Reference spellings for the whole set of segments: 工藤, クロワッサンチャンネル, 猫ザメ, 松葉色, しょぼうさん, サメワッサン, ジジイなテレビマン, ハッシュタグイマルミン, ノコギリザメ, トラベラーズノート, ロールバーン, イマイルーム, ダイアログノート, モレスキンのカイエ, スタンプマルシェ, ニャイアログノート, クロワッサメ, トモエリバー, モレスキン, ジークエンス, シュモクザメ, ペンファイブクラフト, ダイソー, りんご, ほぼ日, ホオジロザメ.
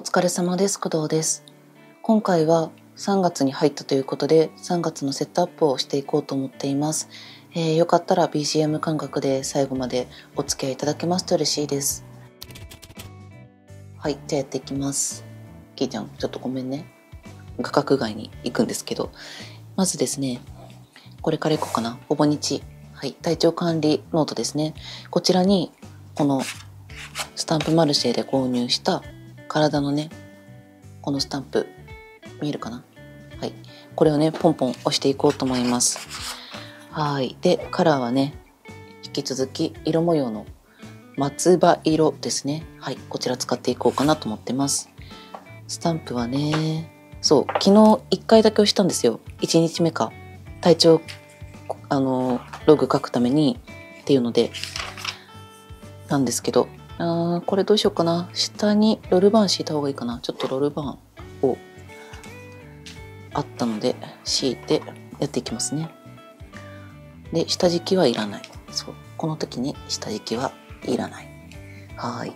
お疲れ様です。工藤です。今回は3月に入ったということで、3月のセットアップをしていこうと思っています。よかったら BGM 感覚で最後までお付き合いいただけますと嬉しいです。はい、じゃあやっていきます。きーちゃん、ちょっとごめんね。画角外に行くんですけど、まずですね、これから行こうかな。ほぼ日。はい、体調管理ノートですね。こちらにこのスタンプマルシェで購入した体のね、このスタンプ見えるかな。はい、これをねポンポン押していこうと思います。はい、でカラーはね引き続き色模様の松葉色ですね。はい、こちら使っていこうかなと思ってます。スタンプはね、そう昨日1回だけ押したんですよ。1日目か体調ログ書くためにっていうのでなんですけど、これどうしようかな。下にロールバーン敷いた方がいいかな。ちょっとロールバーンをあったので敷いてやっていきますね。で下敷きはいらない。そう、この時に下敷きはいらない。はい、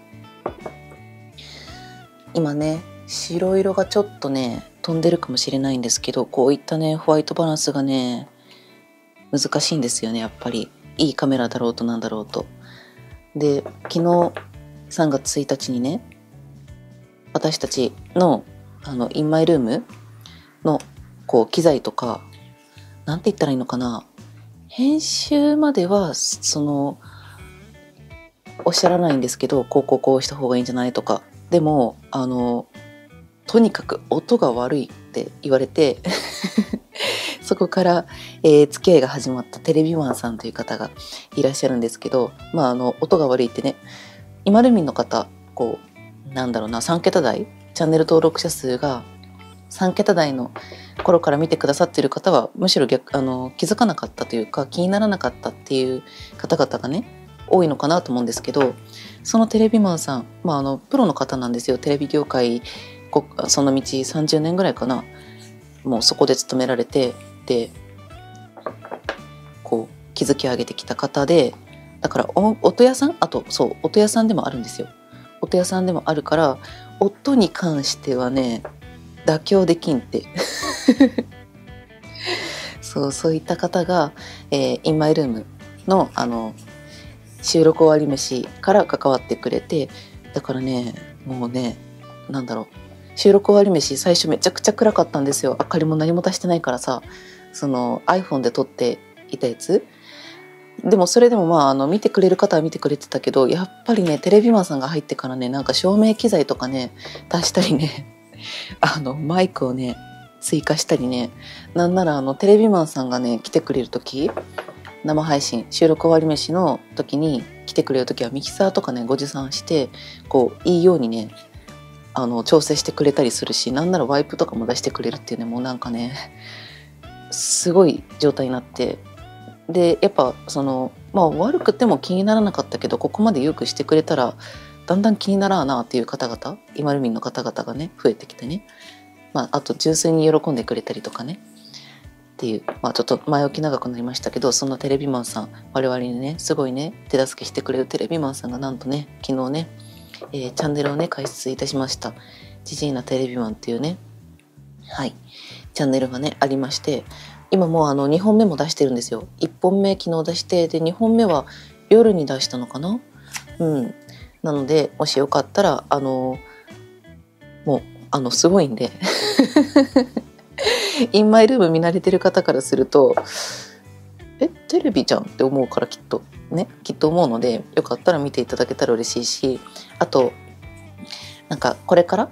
今ね白色がちょっとね飛んでるかもしれないんですけど、こういったねホワイトバランスがね難しいんですよね。やっぱりいいカメラだろうとなんだろうと。で昨日3月1日にね私たちのイマイルームのこう機材とかなんて言ったらいいのかな、編集まではそのおっしゃらないんですけど、こうした方がいいんじゃないとか、でもとにかく音が悪いって言われてそこから、付き合いが始まったテレビマンさんという方がいらっしゃるんですけど、まあ、音が悪いってね、イマルミンの方、こう、なんだろうな、3桁台、チャンネル登録者数が3桁台の頃から見てくださってる方は、むしろ気づかなかったというか、気にならなかったっていう方々がね、多いのかなと思うんですけど、そのテレビマンさん、まあ、プロの方なんですよ。テレビ業界、その道30年ぐらいかな、もうそこで勤められて、でこう築き上げてきた方で、だから音屋さん、あとそう音屋さんでもあるんですよ。音屋さんでもあるから、音に関してはね妥協できんってそういった方が、インマイルームの収録終わり飯から関わってくれて、だからねもうね、なんだろう、収録終わり飯最初めちゃくちゃ暗かったんですよ。明かりも何も足してないからさ、その iPhone で撮っていたやつでも、それでもまあ見てくれる方は見てくれてたけど、やっぱりねテレビマンさんが入ってからね、なんか照明機材とかね足したりねマイクをね追加したりね、なんならテレビマンさんがね来てくれる時、生配信収録終わり飯の時に来てくれる時はミキサーとかねご持参して、こういいようにね調整してくれたりするし、なんならワイプとかも出してくれるっていうね、もうなんかねすごい状態になって、でやっぱまあ悪くても気にならなかったけど、ここまでよくしてくれたらだんだん気にならんなっていう方々、イマルミンの方々がね増えてきてね、まあ、あと純粋に喜んでくれたりとかねっていう、まあ、ちょっと前置き長くなりましたけど、そんなテレビマンさん、我々にねすごいね手助けしてくれるテレビマンさんが、なんとね昨日ねチャンネルをね開設いたしました。ジジイなテレビマンっていうね、はい、チャンネルがねありまして、今もう2本目も出してるんですよ。1本目昨日出して、で2本目は夜に出したのかな、うん、なのでもしよかったらもうすごいんでインマイルーム見慣れてる方からするとテレビじゃんって思うから、きっとねきっと思うので、よかったら見ていただけたら嬉しいし、あとなんかこれから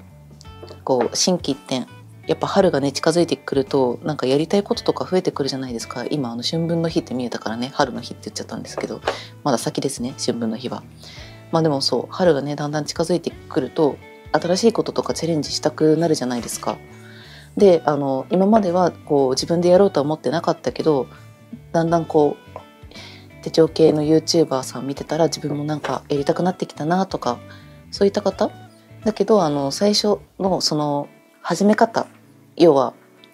こう心機一転、やっぱ春がね近づいてくると、なんかやりたいこととか増えてくるじゃないですか。今春分の日って見えたからね春の日って言っちゃったんですけど、まだ先ですね春分の日は。まあでもそう、春がねだんだん近づいてくると新しいこととかチャレンジしたくなるじゃないですか。で今まではこう自分でやろうとは思ってなかったけど、だんだんこう手帳系の YouTuber さん見てたら、自分もなんかやりたくなってきたなとか、そういった方だけど最初のその始め方、要は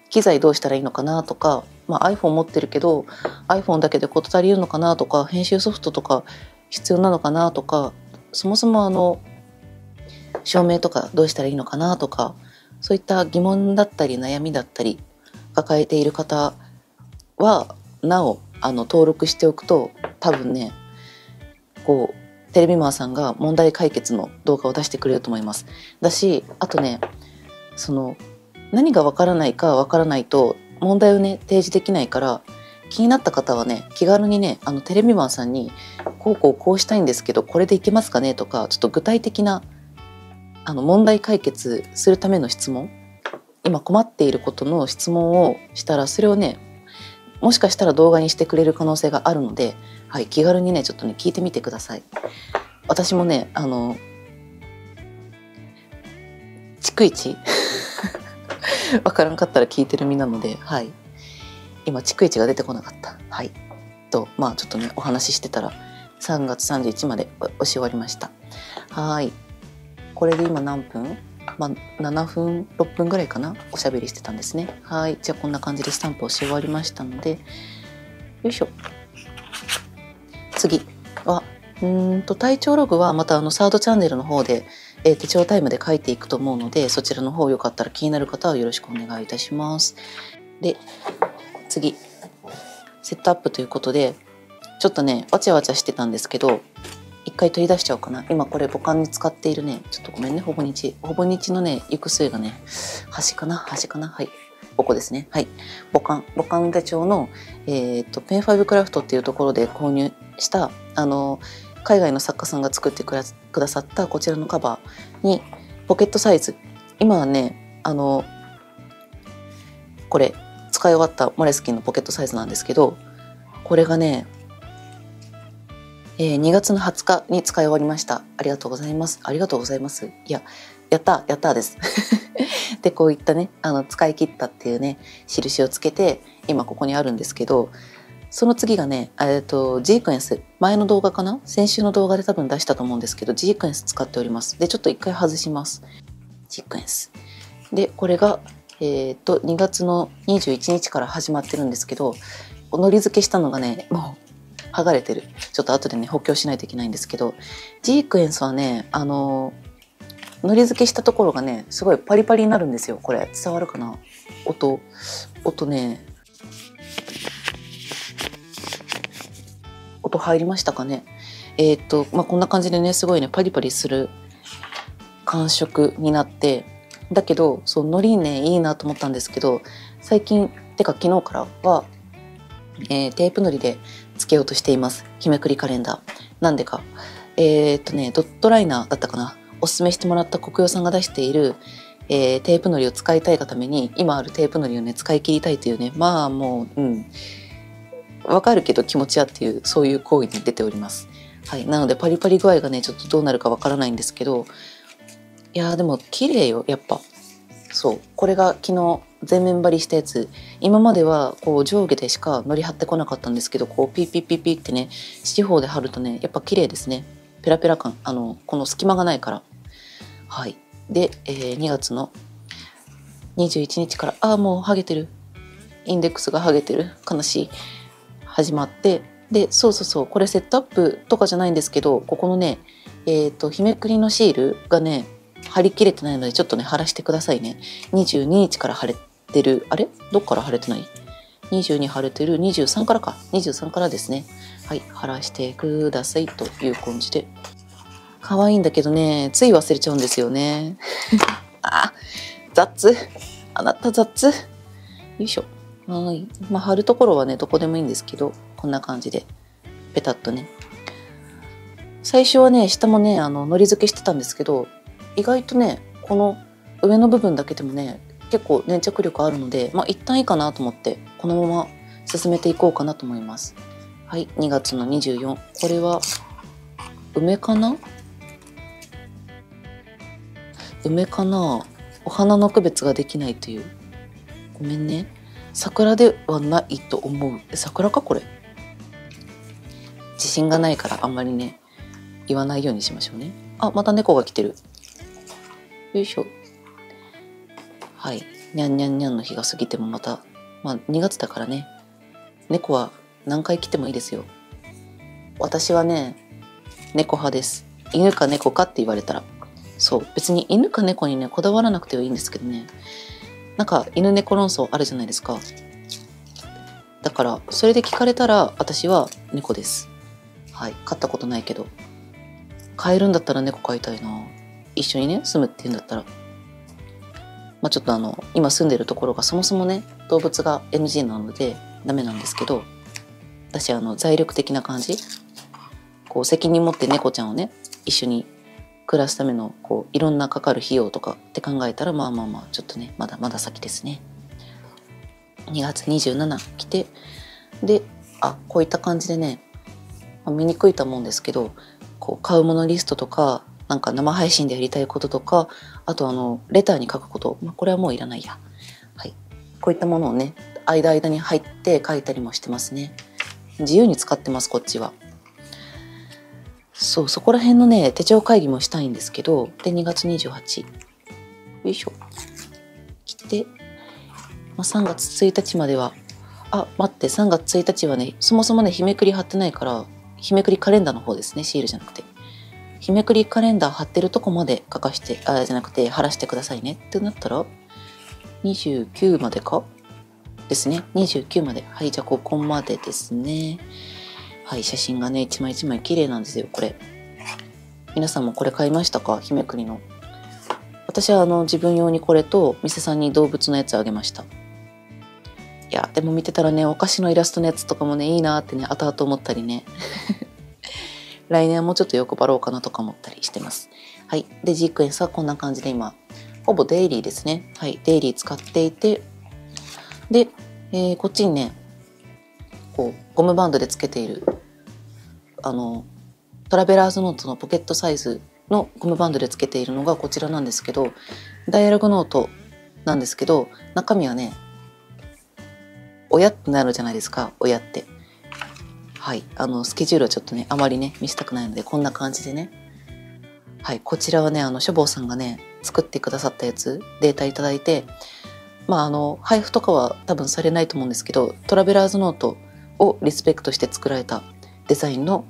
機材どうしたらいいのかなとか、まあ、iPhone 持ってるけど iPhone だけで事足りるのかなとか、編集ソフトとか必要なのかなとか、そもそも照明とかどうしたらいいのかなとか、そういった疑問だったり悩みだったり抱えている方はなお登録しておくと、多分ねこうテレビマンさんが問題解決の動画を出してくれると思います。だしあとね、その何がわからないかわからないと問題をね提示できないから、気になった方はね気軽にねテレビマンさんにこうこうこうしたいんですけどこれでいけますかねとか、ちょっと具体的な問題解決するための質問、今困っていることの質問をしたら、それをねもしかしたら動画にしてくれる可能性があるので、はい、気軽にねちょっとね聞いてみてください。私もね逐一わからんかったら聞いてる身なので、はい、今逐一が出てこなかった。はい、まあちょっとねお話ししてたら3月31日まで押し終わりました。はい。これで今何分？まあ7分6分ぐらいかな、おしゃべりしてたんですね。はい。じゃあこんな感じでスタンプ押し終わりましたので、よいしょ。次は体調ログはまたサードチャンネルの方で手帳タイムで書いていくと思うので、そちらの方よかったら気になる方はよろしくお願いいたします。で、次セットアップということで、ちょっとねわちゃわちゃしてたんですけど、一回取り出しちゃおうかな。今これ母艦に使っているね、ちょっとごめんね、ほぼ日のね行く末がね端かな、はい、ここですね。はい、母艦手帳のペンファイブクラフトっていうところで購入した海外の作家さんが作ってくださったこちらのカバーにポケットサイズ、今はねこれ使い終わったモレスキンのポケットサイズなんですけど、これがね、2月の20日に使い終わりました。ありがとうございます。いや、やったーですで、こういったね使い切ったっていうね印をつけて今ここにあるんですけど、その次がねジークエンス、前の動画かな、先週の動画で多分出したと思うんですけど、ジークエンス使っております。でちょっと一回外します。ジークエンスで、これが2月の21日から始まってるんですけど、のり付けしたのがねもう剥がれてる。ちょっと後でね補強しないといけないんですけど、ジークエンスはねのり付けしたところがねすごいパリパリになるんですよ。これ伝わるかな、音ね、音入りましたかね。まあこんな感じでねすごいねパリパリする感触になって、だけどそうのりねいいなと思ったんですけど、最近てか昨日からは、テープのりでつけようとしています。日めくりカレンダーなんでか、ドットライナーだったかな、おすすめしてもらったコクヨさんが出している、テープのりを使いたいがために今あるテープのりをね使い切りたいというね、まあもうわかるけど気持ちやっていう、そういう行為に出ております。はい、なのでパリパリ具合がねちょっとどうなるかわからないんですけど、いやーでも綺麗よやっぱ。そうこれが昨日全面張りしたやつ、今まではこう上下でしかのり貼ってこなかったんですけど、こうピーピーピーピーってね四方で貼るとねやっぱ綺麗ですね。ペラペラ感、この隙間がないから。はいで、2月の21日から、あーもう剥げてる、インデックスが剥げてる、悲しい、始まって、でそうこれセットアップとかじゃないんですけど、ここのね日めくりのシールがね貼り切れてないので、ちょっとね貼らしてくださいね。22日から貼れてる、あれどっから貼れてない、22貼れてる、23からか、23からですね。はい、貼らしてくださいという感じで。可愛いんだけどねつい忘れちゃうんですよねあ、雑、あなた雑、よいしょ。はい、まあ貼るところはねどこでもいいんですけど、こんな感じでペタッとね。最初はね下もねのり付けしてたんですけど、意外とねこの上の部分だけでもね結構粘着力あるので、まあ一旦いいかなと思ってこのまま進めていこうかなと思います。はい、2月の24、これは梅かな、お花の区別ができないという、ごめんね、桜ではないと思う。桜かこれ、自信がないからあんまりね言わないようにしましょうね。あ、また猫が来てる、よいしょ。はい、にゃんにゃんにゃんの日が過ぎてもまた、まあ2月だからね猫は何回来てもいいですよ。私はね猫派です。犬か猫かって言われたらそう、別に犬か猫にねこだわらなくてはいいんですけどね、なんか犬猫論争あるじゃないですか。だからそれで聞かれたら私は猫です。はい、飼ったことないけど、飼えるんだったら猫飼いたいな。一緒にね住むっていうんだったら、まあ、ちょっと今住んでるところがそもそもね動物が NG なのでダメなんですけど、私財力的な感じ、こう責任持って猫ちゃんをね一緒に暮らすためのこういろんなかかる費用とかって考えたら、まあまあまあちょっとねまだ先ですね。2月27来てで、こういった感じでね、見にくいと思うんですけど、こう買うものリストとか、なんか生配信でやりたいこととか、あとレターに書くこと、これはもういらないや。はい、こういったものをね間に入って書いたりもしてますね。自由に使ってますこっちは。そう、そこら辺のね手帳会議もしたいんですけど、で2月28よいしょ来て、3月1日までは待って、3月1日はねそもそもね日めくり貼ってないから、日めくりカレンダーの方ですね、シールじゃなくて。日めくりカレンダー貼ってるとこまで書かしてじゃなくて貼らしてくださいねってなったら29までかですね。29まで。はい、じゃあここまでですね。はい、写真がね一枚一枚綺麗なんですよこれ。皆さんもこれ買いましたか、日めくりの。私は自分用にこれと店さんに動物のやつあげました。いやでも見てたらねお菓子のイラストのやつとかもねいいなーってね後々思ったりね来年はもうちょっと欲張ろうかなとか思ったりしてます。はい、でジークエンスはこんな感じで今ほぼデイリーですね。はい、デイリー使っていて、で、こっちにねこうゴムバンドでつけているトラベラーズノートのポケットサイズのゴムバンドでつけているのがこちらなんですけど、ダイアログノートなんですけど、中身はね親ってなるじゃないですか、親って。はい、スケジュールはちょっとねあまりね見せたくないのでこんな感じでね。はい、こちらはねしょぼうさんがね作ってくださったやつ、データいただいて、配布とかは多分されないと思うんですけど、トラベラーズノートをリスペクトして作られたデザインの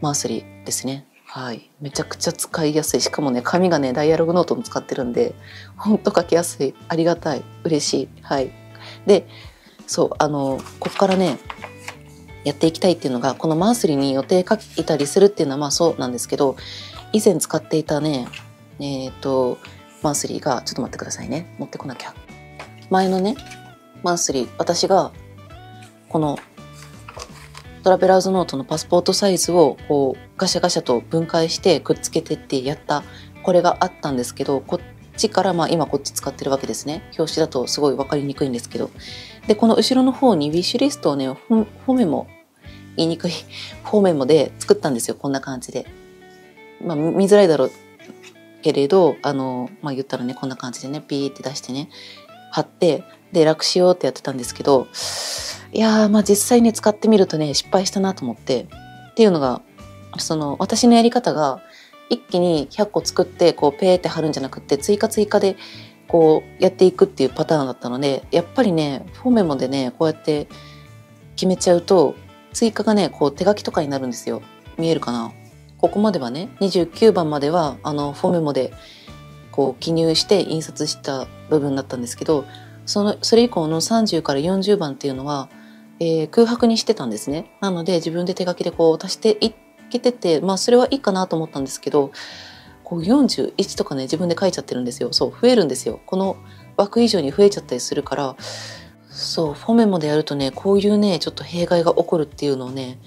マースリーですね。はい、めちゃくちゃ使いやすい。しかもね紙がねダイアログノートも使ってるんでほんと書きやすい。ありがたい、嬉しい。はい、でそうこっからねやっていきたいっていうのが、このマンスリーに予定書いたりするっていうのはそうなんですけど、以前使っていたねマンスリーがちょっと待ってくださいね、持ってこなきゃ。前のねマンスリー、私がこのトラベラーズノートのパスポートサイズをこうガシャガシャと分解してくっつけてってやったこれがあったんですけど、こっちから今こっち使ってるわけですね。表紙だとすごい分かりにくいんですけど、でこの後ろの方にウィッシュリストをねフォーメモで作ったんですよ。こんな感じで見づらいだろうけれど言ったらねこんな感じでねピーって出してね貼ってで楽しようってやってたんですけど、いやー実際ね使ってみるとね失敗したなと思って、っていうのが私のやり方が一気に100個作ってこうペーって貼るんじゃなくて追加でこうやっていくっていうパターンだったので、やっぱりねフォーメモでねこうやって決めちゃうと追加がねこう手書きとかになるんですよ。見えるかな。ここまではね29番まではフォーメモでこう記入して印刷した部分だったんですけど、それ以降の30から40番っていうのは、空白にしてたんですね。なので自分で手書きでこう足していけてて、それはいいかなと思ったんですけど、こう41とかね自分で書いちゃってるんですよ。そう、増えるんですよ。この枠以上に増えちゃったりするから、そうフォメモでやるとねこういうねちょっと弊害が起こるっていうのをね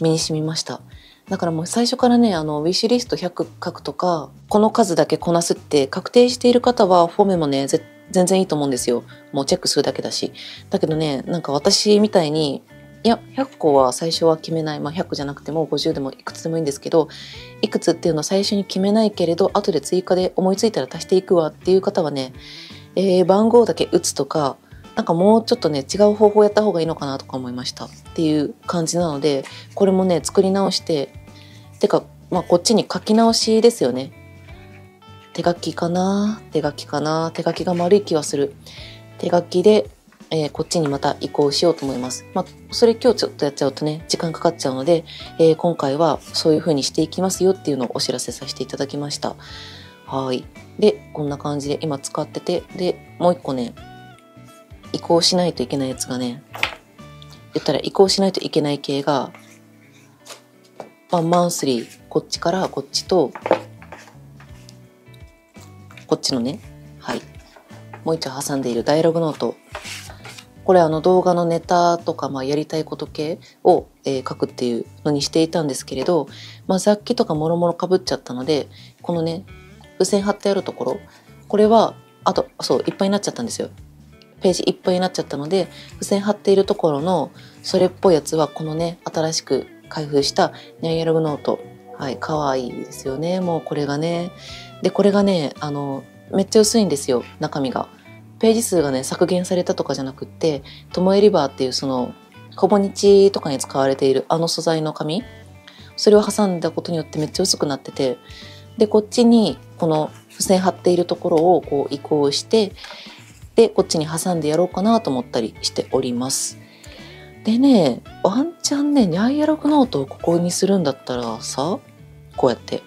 身に染みました。だからもう最初からねウィッシュリスト100書くとかこの数だけこなすって確定している方はフォメモね全然いいと思うんですよ。もうチェックするだけだし。だけどねなんか私みたいにいや100個は最初は決めない、100じゃなくても50でもいくつでもいいんですけど、いくつっていうのは最初に決めないけれど後で追加で思いついたら足していくわっていう方はね、番号だけ打つとかなんかもうちょっとね違う方法やった方がいいのかなとか思いましたっていう感じなので、これもね作り直してこっちに書き直しですよね。手書きが丸い気はする。手書きでこっちにまた移行しようと思います。それ今日ちょっとやっちゃうとね時間かかっちゃうので、今回はそういう風にしていきますよっていうのをお知らせさせていただきました。はい。でこんな感じで今使ってて、でもう一個ね移行しないといけないやつがね、言ったら移行しないといけない系が、まあ、マンスリーこっちからこっちとこっちのね、はい、もう一度挟んでいるダイアログノート、これ動画のネタとか、やりたいこと系を、書くっていうのにしていたんですけれど、雑記とかもろもろかぶっちゃったので、このね付箋貼ってあるところ、これはあとそういっぱいになっちゃったんですよ。ページいっぱいになっちゃったので、付箋貼っているところのそれっぽいやつはこのね新しく開封したダイアログノート、はい、かわいいですよね。もうこれがね、でこれがねめっちゃ薄いんですよ、中身が。ページ数がね削減されたとかじゃなくって、トモエリバーっていうそのほぼ日とかに使われている素材の紙、それを挟んだことによってめっちゃ薄くなってて、でこっちにこの付箋貼っているところをこう移行して、でこっちに挟んでやろうかなと思ったりしております。でね、ワンチャンねダイアログノートをここにするんだったらさ、こうやって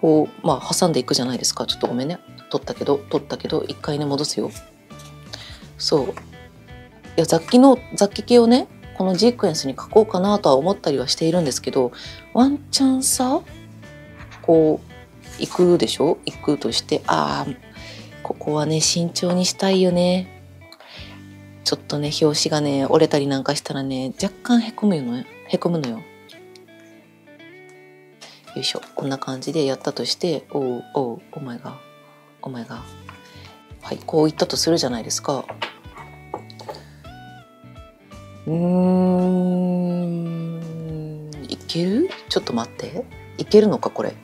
こう挟んでいくじゃないですか。ちょっとごめんね、取ったけど一回ね戻すよ。そういや雑記系をねこのジークエンスに書こうかなとは思ったりはしているんですけど、ワンチャンさこう行くでしょ、行くとして、ここはね慎重にしたいよね。ちょっとね表紙がね折れたりなんかしたらね若干へこむのよ。よいしょ、こんな感じでやったとして、お前がはいこういったとするじゃないですか。いける？ちょっと待って、いけるのかこれ。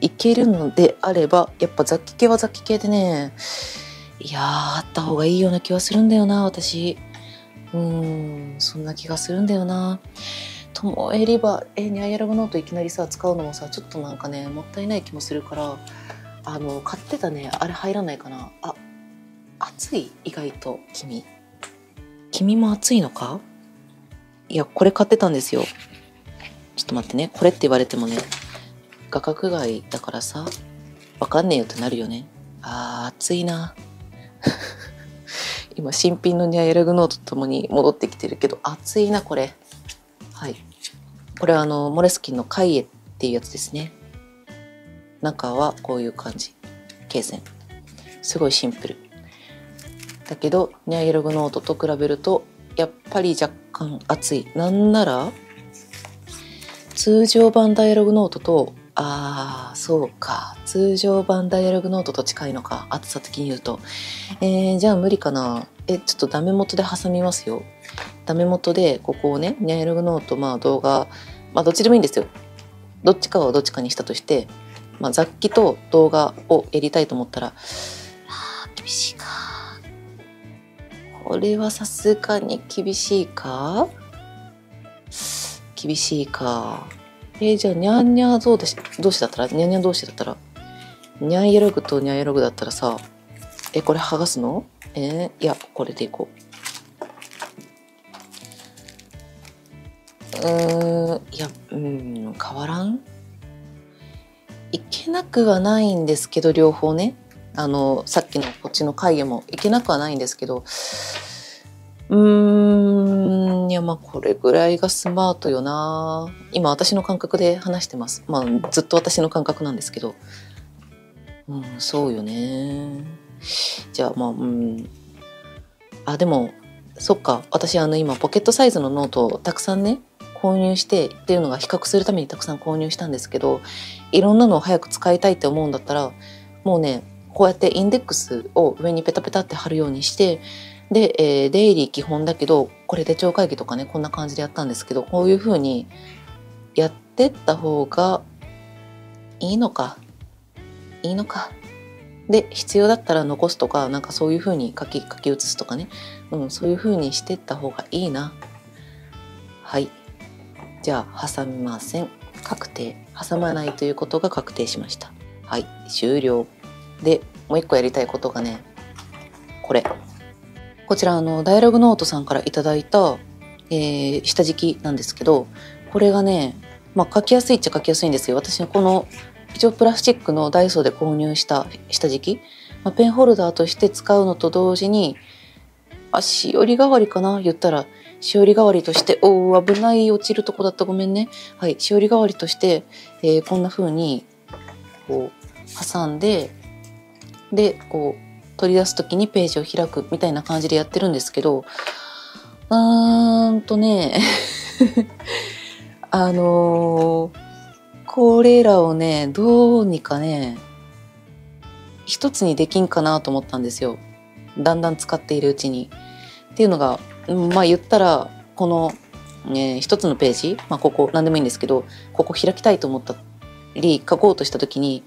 いけるのであれば、やっぱ雑記系は雑記系でね、いやーあった方がいいような気はするんだよな、私。そんな気がするんだよな。トモエリバー、ニャイアログノートいきなりさ使うのもさ、ちょっとなんかねもったいない気もするから、買ってたねあれ入らないかな。あ、熱い。意外と君も熱いのか。いやこれ買ってたんですよ。ちょっと待ってね、これって言われてもね画角外だからさわかんねえよってなるよね。熱いな。今新品のニャイアログノートとともに戻ってきてるけど、熱いなこれ。はい、これはモレスキンのカイエっていうやつですね。中はこういう感じ、罫線すごいシンプルだけど、ニャイアログノートと比べるとやっぱり若干厚い。なんなら通常版ダイアログノートと、そうか、通常版ダイアログノートと近いのか、厚さ的に言うと。じゃあ無理かな。ちょっとダメ元で挟みますよ。ダメ元でここをね、ニャイアログノート動画どっちでもいいんですよ。どっちかはどっちかにしたとして、雑記と動画をやりたいと思ったら、厳しいか。これはさすがに厳しいか。じゃあニャンニャ同士だったら、ニャンヤログとニャンヤログだったらさ、これ剥がすの？いやこれでいこう。変わらん。いけなくはないんですけど、両方ねさっきのこっちの会議もいけなくはないんですけど、いやこれぐらいがスマートよな。今私の感覚で話してます。ずっと私の感覚なんですけど、そうよね。じゃあでもそっか、私今ポケットサイズのノートをたくさんね購入してっていうのが、比較するためにたくさん購入したんですけど、いろんなのを早く使いたいって思うんだったら、もうねこうやってインデックスを上にペタペタって貼るようにして、で、デイリー基本だけど、これ手帳会議とかねこんな感じでやったんですけど、こういう風にやってった方がいいのか。で必要だったら残すとか、なんかそういう風に書き写すとかね、そういう風にしてった方がいいな。はい。じゃあ挟みません。確定。挟まないということが確定しました。はい、終了。でもう一個やりたいことがね、こちらダイアログノートさんからいただいた、下敷きなんですけど、これがね書きやすいっちゃ書きやすいんですよ。私この一応プラスチックのダイソーで購入した下敷き、ペンホルダーとして使うのと同時に、しおり代わりかな、言ったらしおり代わりとして、おお危ない、落ちるとこだった、ごめんね。はい、しおり代わりとして、こんな風にこう挟んで、でこう取り出す時にページを開くみたいな感じでやってるんですけど、ねこれらをね、どうにかね一つにできんかなと思ったんですよ、だんだん使っているうちに。っていうのが、言ったらこの、一つのページ、ここ何でもいいんですけど、ここ開きたいと思ったり書こうとした時に、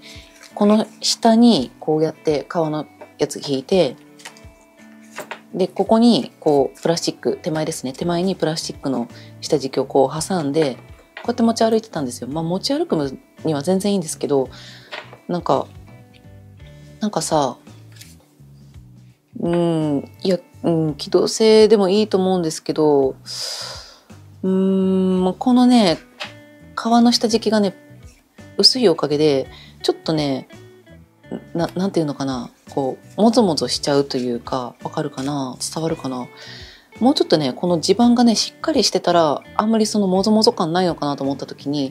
この下にこうやって革のやつ引いて、でここにこうプラスチック、手前ですね、手前にプラスチックの下敷きをこう挟んで、こうやって持ち歩いてたんですよ。持ち歩くには全然いいんですけど、なんかさ、機動性でもいいと思うんですけど、このね革の下敷きがね薄いおかげで、ちょっとねなんていうのかな、こうもぞもぞしちゃうというか、わかるかな、伝わるかな。もうちょっとねこの地盤がねしっかりしてたら、あんまりそのもぞもぞ感ないのかなと思った時に、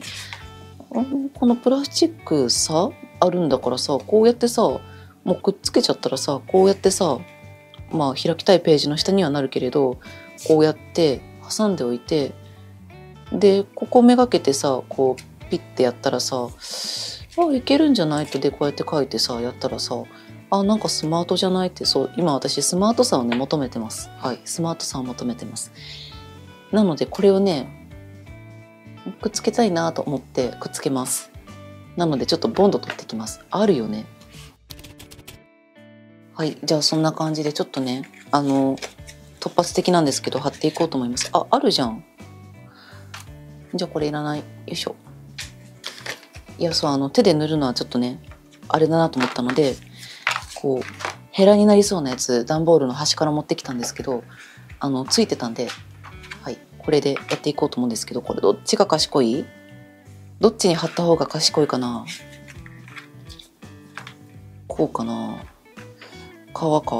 このプラスチックさあるんだからさ、こうやってさ、もうくっつけちゃったらさ、こうやってさ、開きたいページの下にはなるけれど、こうやって挟んでおいて、でここめがけてさ、こうピッてやったらさ、いけるんじゃないと。でこうやって書いてさやったらさ、なんかスマートじゃないって。そう、今私スマートさをね求めてます。はい、スマートさを求めてます。なのでこれをねくっつけたいなと思ってくっつけます。なのでちょっとボンド取ってきます。あるよね。はい、じゃあそんな感じでちょっとね、突発的なんですけど貼っていこうと思います。あるじゃん。じゃあこれいらない。よいしょ。いや、そう、手で塗るのはちょっとねあれだなと思ったので、こうヘラになりそうなやつ、段ボールの端から持ってきたんですけど、ついてたんで、はい、これでやっていこうと思うんですけど、これどっちが賢い？どっちに貼った方が賢いかな？こうかな？革か？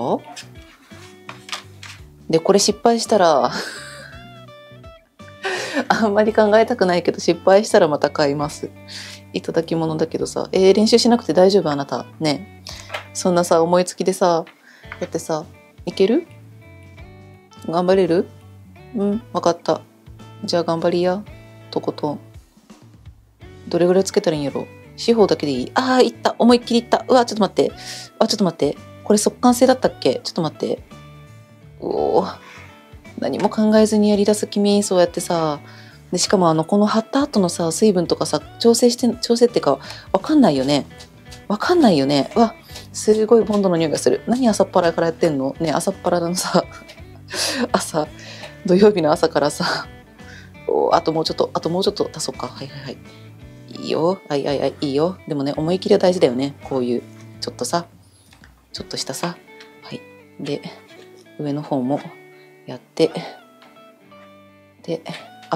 でこれ失敗したらあんまり考えたくないけど、失敗したらまた買います。いただき物だけどさ、練習しなくて大丈夫？あなたね、そんなさ思いつきでさやってさ、いける？頑張れる？わかった。じゃあ頑張りや。とことん。どれぐらいつけたらいいんやろ？四方だけでいい？いった、思いっきりいった。うわ、ちょっと待って、ちょっと待って、これ速乾性だったっけ？ちょっと待って。おー、何も考えずにやりだす君。そうやってさ、でしかもこの貼った後のさ水分とかさ、調整ってかわかんないよね。わ、すごいボンドの匂いがする。何朝っぱらからやってんのね。朝っぱらのさ朝、土曜日の朝からさ、あともうちょっと、足そうか。はいはいはい、いいよ。はいはいはい、いいよ。でもね、思い切りは大事だよね。こういうちょっとさ、したさ、はい、で上の方もやって、で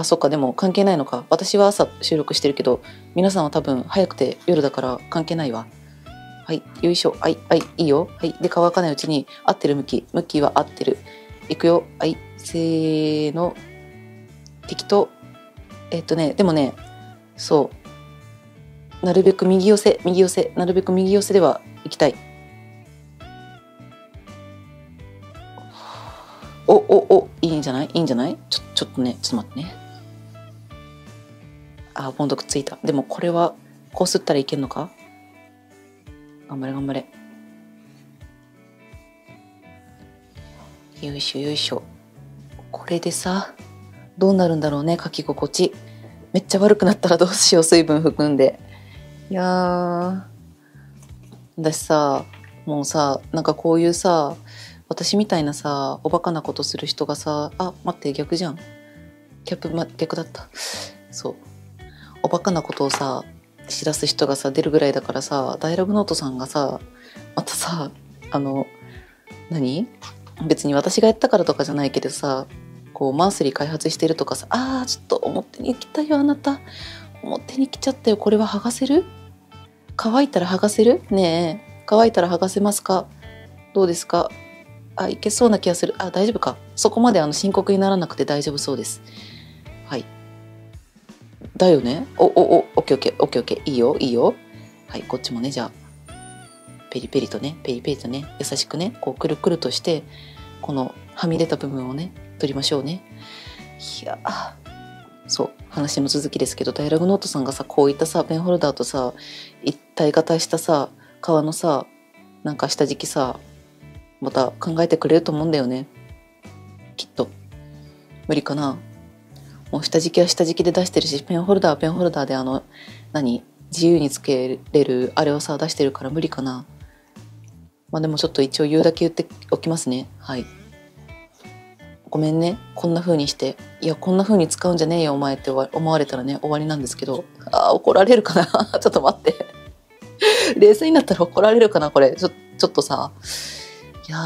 そっか、でも関係ないのか。私は朝収録してるけど、皆さんは多分早くて夜だから関係ないわ。はい、よいしょ。はいはい、いいよ。はい、で乾かないうちに合ってる向きは合ってる。いくよ。はい、せーの、適当。でもね、そうなるべく右寄せ、なるべく右寄せではいきたい。お、いいんじゃない？ちょっとね、ちょっと待ってね。ボンドくっついた。でもこれはこうすったらいけんのか？頑張れ頑張れ。よいしょよいしょ。これでさ、どうなるんだろうね、書き心地。めっちゃ悪くなったらどうしよう、水分含んで。いやー、私さ、もうさ、なんかこういうさ、私みたいなさおバカなことする人がさ、待って、逆じゃん。逆だった。そう、おバカなことをさ知らす人がさ出るぐらいだからさ、ダイラブノートさんがさまたさ、何、別に私がやったからとかじゃないけどさ、こうマンスリー開発してるとかさ、ちょっと表に来たよ、あなた表に来ちゃったよ。これは剥がせる？乾いたら剥がせる？ねえ、乾いたら剥がせますか？どうですか？あ、いけそうな気がする。あ、大丈夫か。そこまで深刻にならなくて大丈夫そうです。はい。だよね。オッケーオッケーオッケーオッケー。いいよ、いいよ。はい、こっちもね、じゃあ、ペリペリとね、ペリペリとね、優しくね、こう、くるくるとして、この、はみ出た部分をね、取りましょうね。いやー。そう、話の続きですけど、ダイアログノートさんがさ、こういったさ、ペンホルダーとさ、一体型したさ、革のさ、なんか下敷きさ、また考えてくれると思うんだよね。きっと。無理かな。もう下敷きは下敷きで出してるし、ペンホルダーはペンホルダーで自由につけれる、あれをさ、出してるから無理かな。まあでもちょっと一応言うだけ言っておきますね。はい。ごめんね、こんな風にして。いや、こんな風に使うんじゃねえよ、お前って思われたらね、終わりなんですけど。ああ、怒られるかなちょっと待って。冷静になったら怒られるかなこれ。ちょっとさ。いや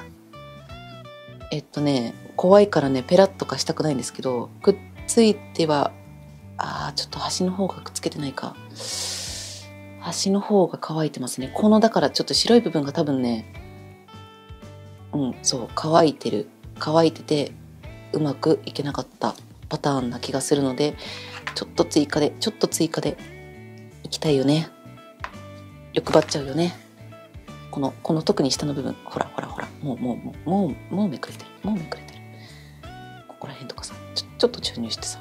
ー。怖いからね、ペラッとかしたくないんですけど、くっついては、ああ、ちょっと端の方がくっつけてないか。端の方が乾いてますね。この、だからちょっと白い部分が多分ね、うん、そう、乾いてる。乾いててうまくいけなかったパターンな気がするので、ちょっと追加でいきたいよね。欲張っちゃうよね。この特に下の部分、ほらもうめくれてる、ここら辺とかさ、ちょっと注入してさ、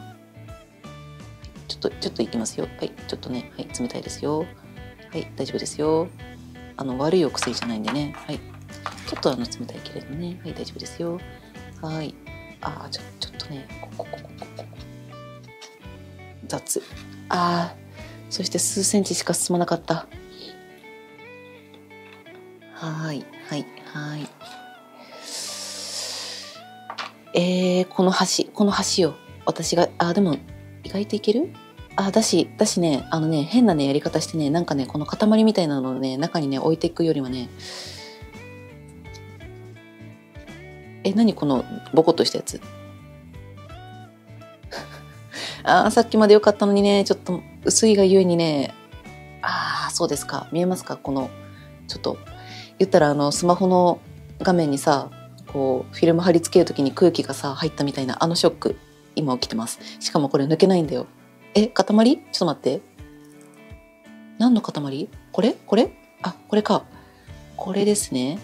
ちょっといきますよ。はい、ちょっとね、はい、冷たいですよ。はい、大丈夫ですよ。悪いお薬じゃないんでね。はい、ちょっと冷たいけれどね。はい、大丈夫ですよ。はい。ああ、ちょっとね、ここ。雑。ああ、そして数センチしか進まなかった。はい。この端を、私が、ああ、でも、意外といける？あ、だしね、変なね、やり方してね、なんかね、この塊みたいなのをね、中にね、置いていくよりはね、何このボコッとしたやつあ、さっきまで良かったのにね、ちょっと薄いがゆえにね。ああ、そうですか。見えますか？このちょっと言ったらスマホの画面にさ、こうフィルム貼り付ける時に空気がさ入ったみたいな、ショック今起きてます。しかもこれ抜けないんだよ。え、塊？ちょっと待って、何の塊？これあ、これか、これですね。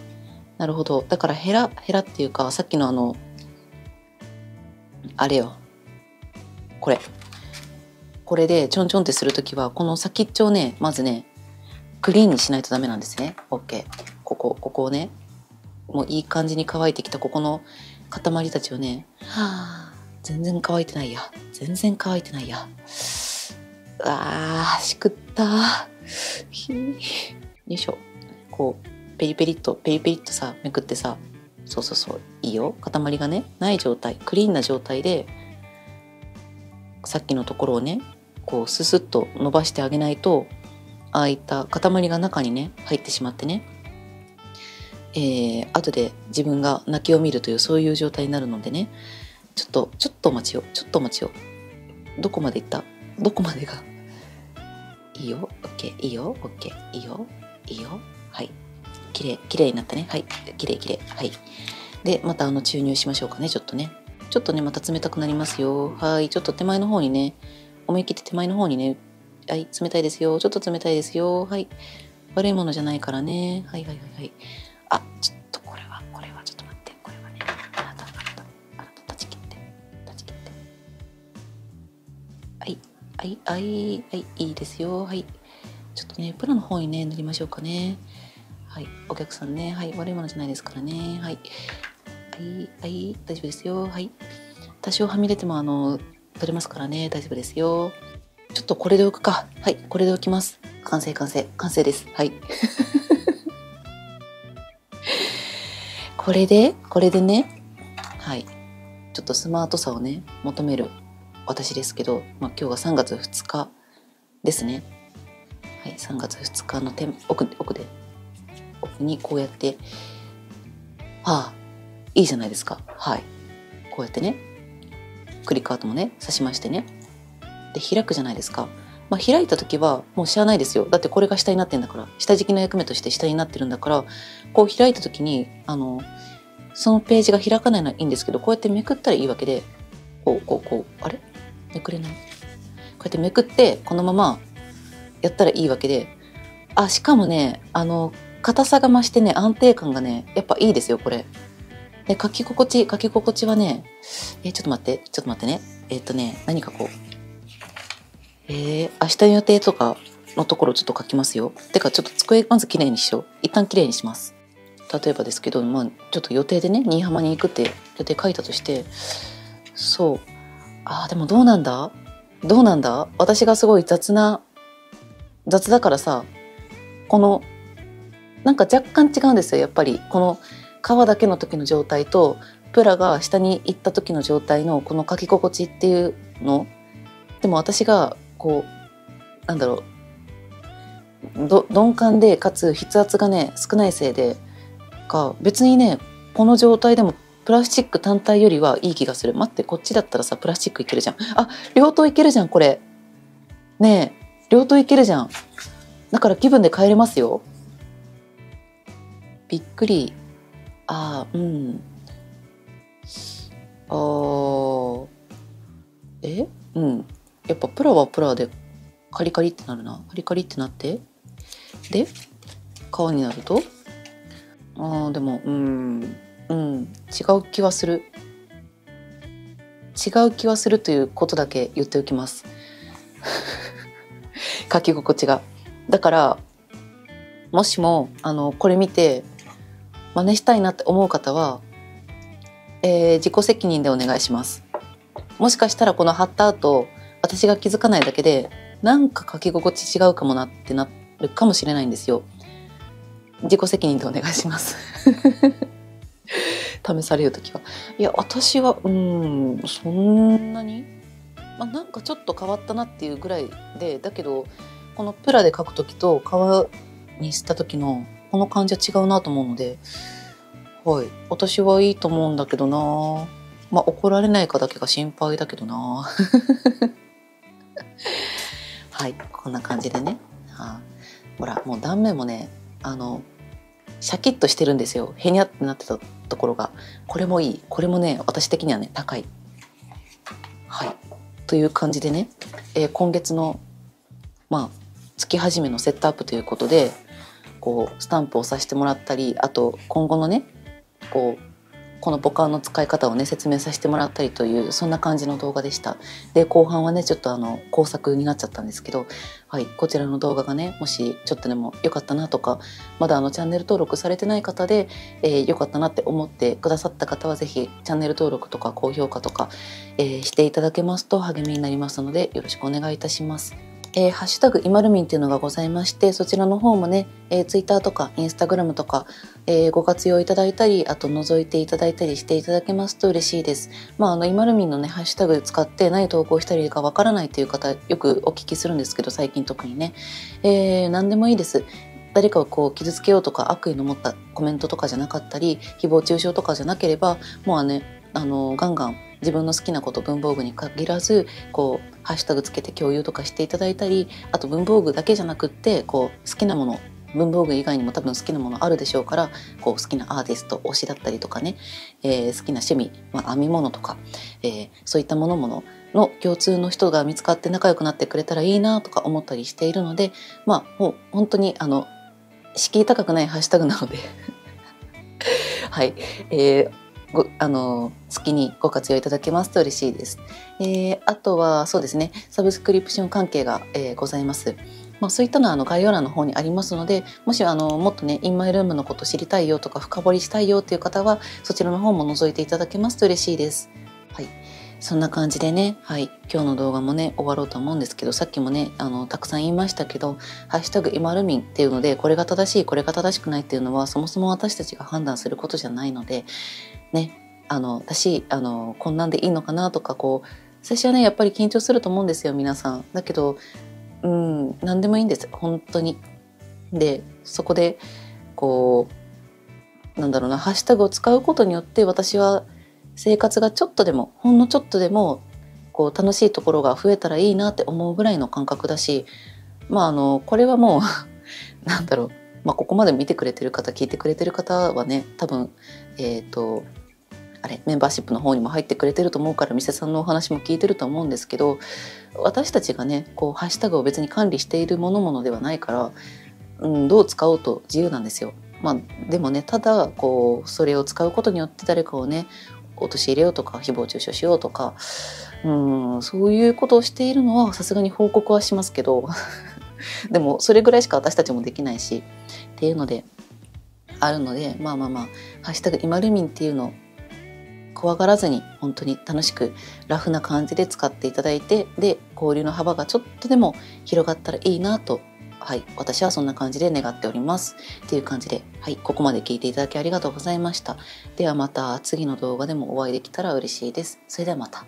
なるほど。だからヘラっていうか、さっきのあれよ。これでちょんちょんってするときは、この先っちょをね、まずね、クリーンにしないとダメなんですね。OK。ここをね、もういい感じに乾いてきたここの塊たちをね、はぁ、全然乾いてないや。あー、しくったー。よいしょ。こう。ペリペリっとさ、めくってさ、そう、いいよ。塊がね、ない状態、クリーンな状態で、さっきのところをね、こう、ススッと伸ばしてあげないと、ああいった塊が中にね、入ってしまってね、後で自分が泣きを見るという、そういう状態になるのでね、ちょっとお待ちを。どこまでが。いいよ、OK、いいよ、OK、いいよ、はい。きれいになったね。はい。きれい。はい。で、また注入しましょうかね。ちょっとね、また冷たくなりますよ。はい。ちょっと手前の方にね、思い切って手前の方にね、はい。冷たいですよ。ちょっと冷たいですよ。はい。悪いものじゃないからね。はい。あ、ちょっとこれは、ちょっと待って。これはね、あなた、断ち切って。はい、いいですよ。はい。ちょっとね、プロの方にね、塗りましょうかね。はい、お客さんね、はい、悪いものじゃないですからね。はい、大丈夫ですよ。はい、多少はみ出ても取れますからね。大丈夫ですよ。ちょっとこれで置くか。はい、これで置きます。完成です。はい。これでね、はい、ちょっとスマートさをね求める私ですけど、まあ、今日が3月2日ですね。はい、3月2日の奥で。にこうやって、ああ、いいじゃないですか。はい、こうやってね、クリックアートもね刺しましてね、で開くじゃないですか。まあ、開いた時はもう知らないですよ。だってこれが下になってんだから、下敷きの役目として下になってるんだから、こう開いた時にそのページが開かないのはいいんですけど、こうやってめくったらいいわけで、こうあれめくれない、こうやってめくってこのままやったらいいわけで、あ、しかもね、硬さが増してね、安定感がね、やっぱいいですよこれ。で、書き心地はね、ちょっと待ってね、何かこう、明日の予定とかのところちょっと書きますよ。てかちょっと机まずきれいにしよう。一旦きれいにします。例えばですけど、まあちょっと予定でね、新居浜に行くって予定書いたとして、そう、ああでもどうなんだ。私がすごい雑だからさ、このなんか若干違うんですよやっぱり。この皮だけの時の状態とプラが下に行った時の状態のこの書き心地っていうのでも、私がこうなんだろう、鈍感でかつ筆圧がね少ないせいでか、別にねこの状態でもプラスチック単体よりはいい気がする。待って、こっちだったらさプラスチックいけるじゃん。あ、両刀いけるじゃんこれねえ、両刀いけるじゃん。だから気分で変えれますよ。びっくり。ああ、うん。ああ。うん。やっぱプラはプラでカリカリってなるな。カリカリってなって。で、皮になると。ああ、でも、違う気はする。違う気はするということだけ言っておきます。書き心地が。だからもしもこれ見て真似したいなって思う方は、自己責任でお願いします。もしかしたらこの貼った後私が気づかないだけでなんか書き心地違うかもなってなるかもしれないんですよ。自己責任でお願いします試される時は、いや私はそんなに、まあ、なんかちょっと変わったなっていうぐらいで、だけどこのプラで書くときと皮にしたときのこの感じは違うなと思うので、はい、私はいいと思うんだけどな。まあ怒られないかだけが心配だけどなはい、こんな感じでね、はあ、ほらもう断面もねシャキッとしてるんですよ。へにゃってなってたところが、これもいい、これもね私的にはね高い。はい、という感じでね、今月のまあ月始めのセットアップということで、こうスタンプをさせてもらったり、あと今後のねこのボカンの使い方をね説明させてもらったりという、そんな感じの動画でした。で、後半はねちょっと工作になっちゃったんですけど、はい、こちらの動画がねもしちょっとでも良かったなとか、まだチャンネル登録されてない方で良かったなって思ってくださった方は是非チャンネル登録とか高評価とか、していただけますと励みになりますのでよろしくお願いいたします。ハッシュタグイマルミンっていうのがございまして、そちらの方もね、Twitter とか Instagram とか、ご活用いただいたり、あと覗いていただいたりしていただけますと嬉しいです。まあイマルミンのねハッシュタグ使って何投稿したりかわからないという方よくお聞きするんですけど、最近特にね、何でもいいです。誰かをこう傷つけようとか悪意の持ったコメントとかじゃなかったり、誹謗中傷とかじゃなければ、もうねガンガン自分の好きなこと文房具に限らずこうハッシュタグつけて共有とかしていただいたり、あと文房具だけじゃなくってこう好きなもの、文房具以外にも多分好きなものあるでしょうから、こう好きなアーティスト推しだったりとかね、好きな趣味、まあ、編み物とか、そういったものの共通の人が見つかって仲良くなってくれたらいいなとか思ったりしているので、まあもう本当に敷居高くないハッシュタグなのではい、月にご活用いただけますと嬉しいです。あとはそうですね、サブスクリプション関係が、ございます。まあ、そういったのは概要欄の方にありますので、もしもっとねインマイルームのこと知りたいよとか深掘りしたいよという方はそちらの方も覗いていただけますと嬉しいです。はい、そんな感じでね、はい、今日の動画もね終わろうと思うんですけど、さっきもねたくさん言いましたけど「ハッシュタグイマルミン」っていうので、これが正しいこれが正しくないっていうのはそもそも私たちが判断することじゃないのでね、私こんなんでいいのかなとか、こう最初はねやっぱり緊張すると思うんですよ皆さん。だけど何でもいいんです本当に。で、そこでこうなんだろうな、ハッシュタグを使うことによって私は生活がちょっとでもほんのちょっとでもこう楽しいところが増えたらいいなって思うぐらいの感覚だし、まあこれはもうなんだろう、まあ、ここまで見てくれてる方聞いてくれてる方はね、多分あれメンバーシップの方にも入ってくれてると思うから、みせさんのお話も聞いてると思うんですけど、私たちがねこうハッシュタグを別に管理しているものではないから、どう使おうと自由なんですよ。まあ、でもね、ただこうそれを使うことによって誰かをね陥れようとか誹謗中傷しようとか、そういうことをしているのはさすがに報告はしますけどでもそれぐらいしか私たちもできないしっていうのであるので、まあまあまあ「ハッシュタグイマルミン」っていうのを怖がらずに本当に楽しくラフな感じで使っていただいて、で交流の幅がちょっとでも広がったらいいなと、はい、私はそんな感じで願っておりますっていう感じで、はい、ここまで聞いていただきありがとうございました。ではまた次の動画でもお会いできたら嬉しいです。それではまた。